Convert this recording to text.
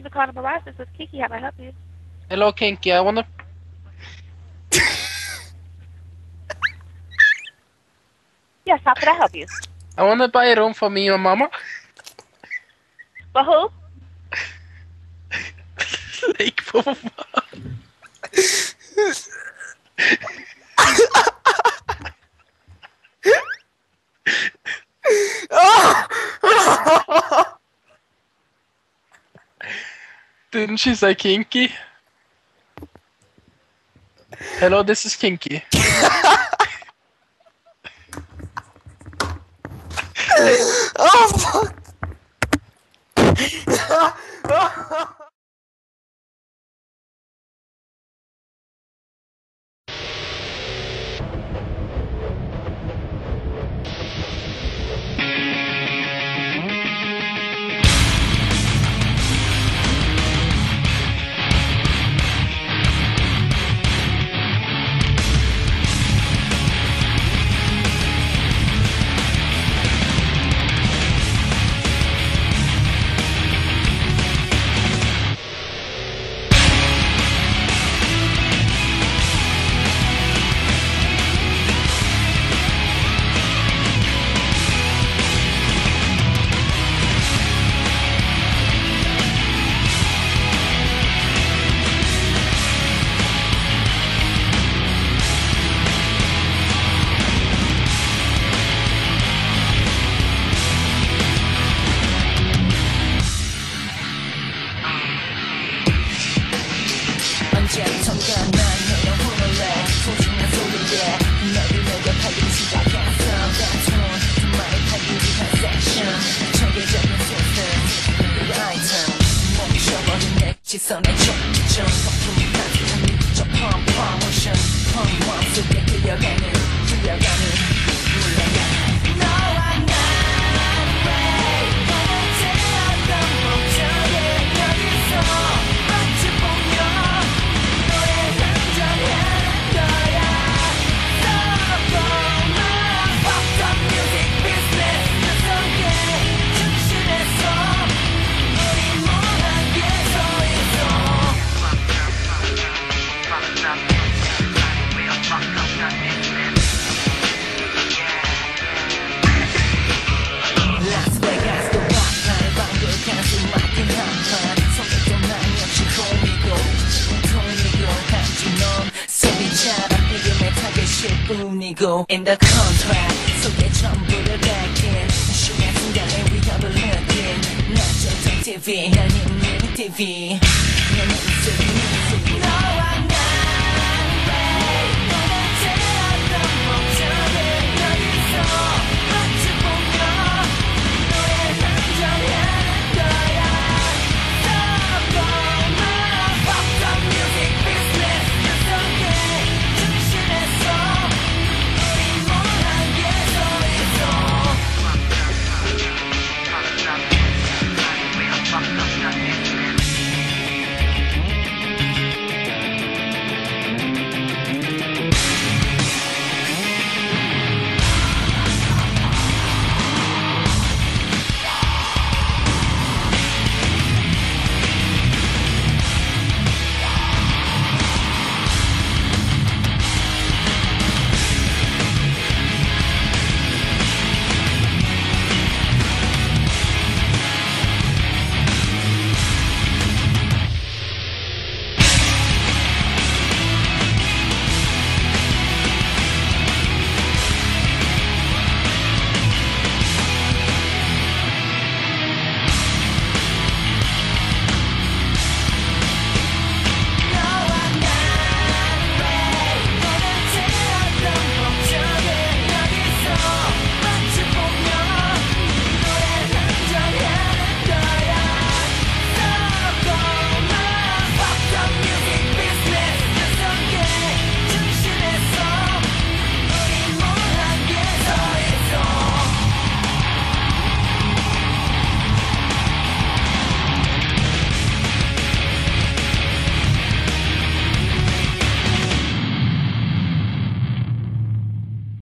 you to call the barrage. This is Kiki. How may I help you? Hello, Kinky. I want to... Yes, how can I help you? I want to buy a room for me and Mama. For who? Like, for Mama. Didn't she say Kinky? Hello, this is Kinky. Oh, fuck! In the contract, so they jump it back in. She has seen that and we double looking. Not just on TV, and in TV.